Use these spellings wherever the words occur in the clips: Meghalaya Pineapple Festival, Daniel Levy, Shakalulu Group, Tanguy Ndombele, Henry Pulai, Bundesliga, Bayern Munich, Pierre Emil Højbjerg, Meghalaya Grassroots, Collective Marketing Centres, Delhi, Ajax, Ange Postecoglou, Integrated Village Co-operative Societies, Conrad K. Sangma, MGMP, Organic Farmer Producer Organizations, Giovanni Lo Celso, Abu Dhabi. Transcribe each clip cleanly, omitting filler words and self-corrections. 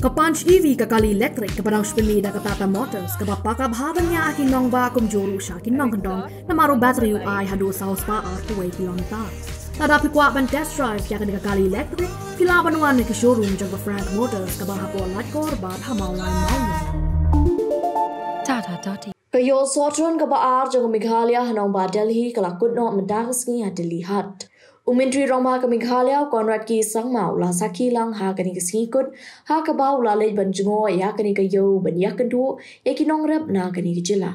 Kapanch EV kakali electric kabanaw spilida katata motors kabapaka bahatan niya akin nong ba kumjuru siya kinong kandong na maro battery UI hado sa horsepower to 80 on taas. Nadapikwa ban test drive yakin kakali electric kilabanuan ni kishurun jang Frank Motors kabahapon at korbat hamaway mawin. Tata Tati Kayo sotron kabaar jang Meghalaya hanong ba Delhi kalakut no madagas ni hadilihat. Umintri Roma Meghalaya Conrad K. Sangma la saki lang ha kanikisikut ha kabau la le banjungo ya kanikayo ban yakandu yakinong rep na kanikijila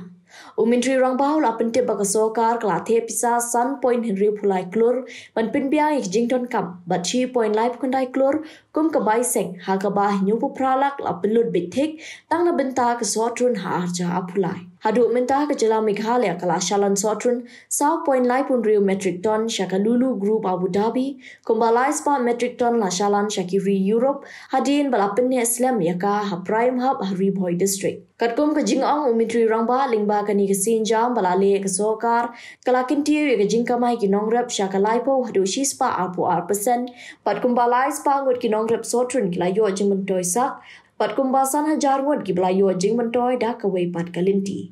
Umintri Rangpau la pentip bakasokar klathe pisa sun point Henry Pulai klur ban pinbia jington kam batchi point live kundai klur kum kabai seng ha kabah nyupu pralak la pelut bitik tang na bentak sotrun ha arja apulai Hadu mentah kejala Meghalaya kala shalan sotron, South Point Laipun Rio metric ton Shakalulu Group Abu Dhabi, Kumbalai Spa metric ton la shalan Shakiri Europe, hadin balapenne Islam yaka ha prime hub Hariboy district. Katkum kejingong umitri rangba lingba kani kesinjam balale kesokar, kala kintiu kejingkamai kinongrep Shakalaipo hadu shispa apu arpesen, pat kumbalai spa ngut kinongrep sotron kila yo jingmentoi sak, pat kumbasan hajar ngut kibla yo jingmentoi dakaway pat kalinti.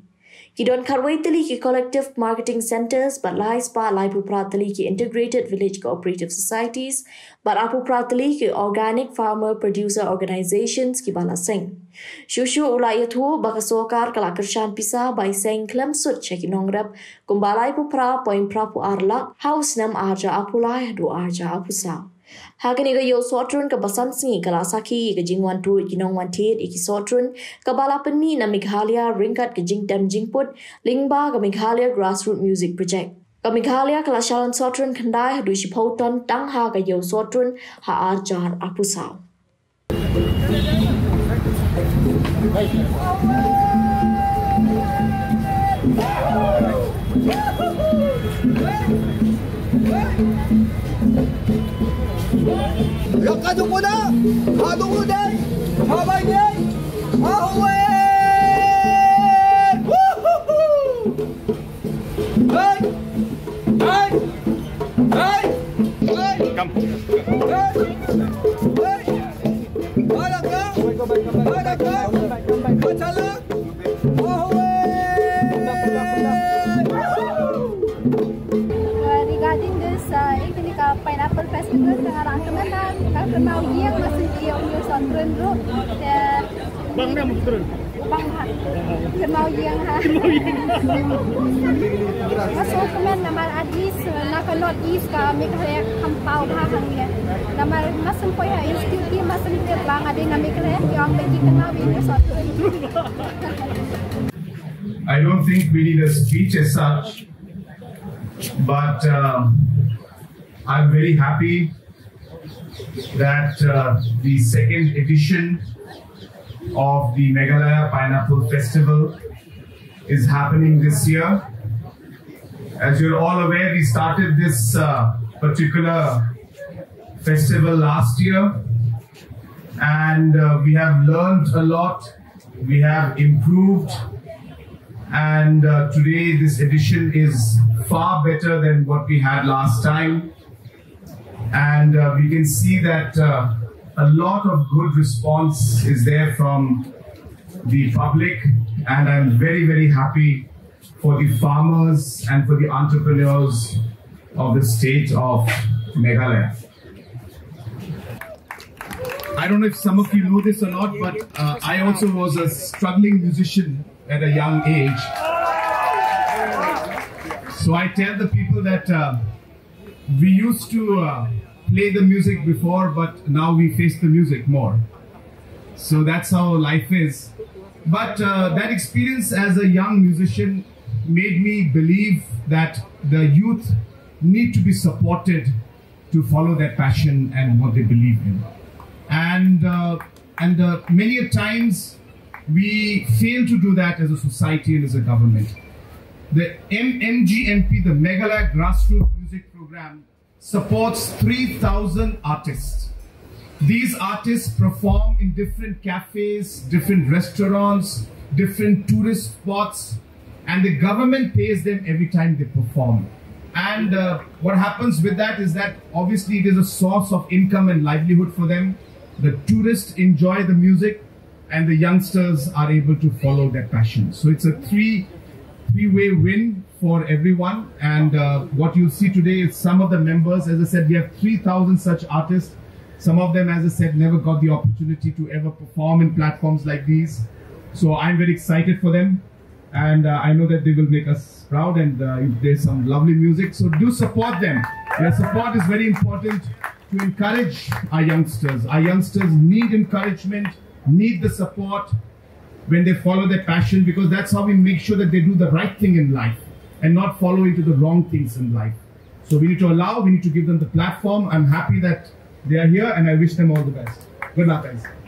Kidon karway tali ki Collective Marketing Centres, but lai spa lai pupra tali ki Integrated Village Co-operative Societies, but apupra tali ki Organic Farmer Producer Organizations ki bala seng. Shushu ula yathu bakasokar kalakershan pisa by seng klem sut chekinongrep kumbalai pupra poin prapu arlak house nam arja apulai do arja apusa. Hakani ga yo sotron ka basansi kala saki ga jingwan tu kinong wan tit iki sotron ka balapan mi na Meghalaya ringkat ka jingtam jingput lingba ga Meghalaya Grassroots Music Project ka Meghalaya kala shalan sotron khandai hadu shipauton tang ha ga yo sotron ha arjar apusau Raka dukuda, hadukuda, habanya, hawe. Hey, hey, hey, hey. Come. Hey, hey. Baraka, baraka, kachala, hawe. Regarding this, Pineapple Festival now year masih dia punya sotron tu, bang dah mukron, bang dah, kenal yang ha, masuk kemen nama Adis, nak lot East ke Meghalaya kampau dah kangnya, nama masuk poya institut masuk dia bang ada nama Meghalaya yang bagi kenal punya sotron. I don't think we need a speech as such, but I'm very happy that the second edition of the Meghalaya Pineapple Festival is happening this year. As you're all aware, we started this particular festival last year, and we have learned a lot, we have improved, and today this edition is far better than what we had last time. And we can see that a lot of good response is there from the public, and I'm very, very happy for the farmers and for the entrepreneurs of the state of Meghalaya. I don't know if some of you know this or not, but I also was a struggling musician at a young age. So I tell the people that we used to play the music before, but now we face the music more. So that's how life is. But that experience as a young musician made me believe that the youth need to be supported to follow their passion and what they believe in. And many a times we fail to do that as a society and as a government. The MGMP, the Meghalaya Grassroots Music Program, supports 3,000 artists. These artists perform in different cafes, different restaurants, different tourist spots, and the government pays them every time they perform. And what happens with that is that obviously it is a source of income and livelihood for them, The tourists enjoy the music and the youngsters are able to follow their passion. So it's a three-way win for everyone. And what you'll see today is some of the members. As I said, we have 3,000 such artists. Some of them, as I said, never got the opportunity to ever perform in platforms like these. So I'm very excited for them. And I know that they will make us proud, and there's some lovely music. So do support them. Their support is very important to encourage our youngsters. Our youngsters need encouragement, need the support when they follow their passion, because that's how we make sure that they do the right thing in life and not follow into the wrong things in life. So we need to allow, we need to give them the platform. I'm happy that they are here, and I wish them all the best. Good luck, guys.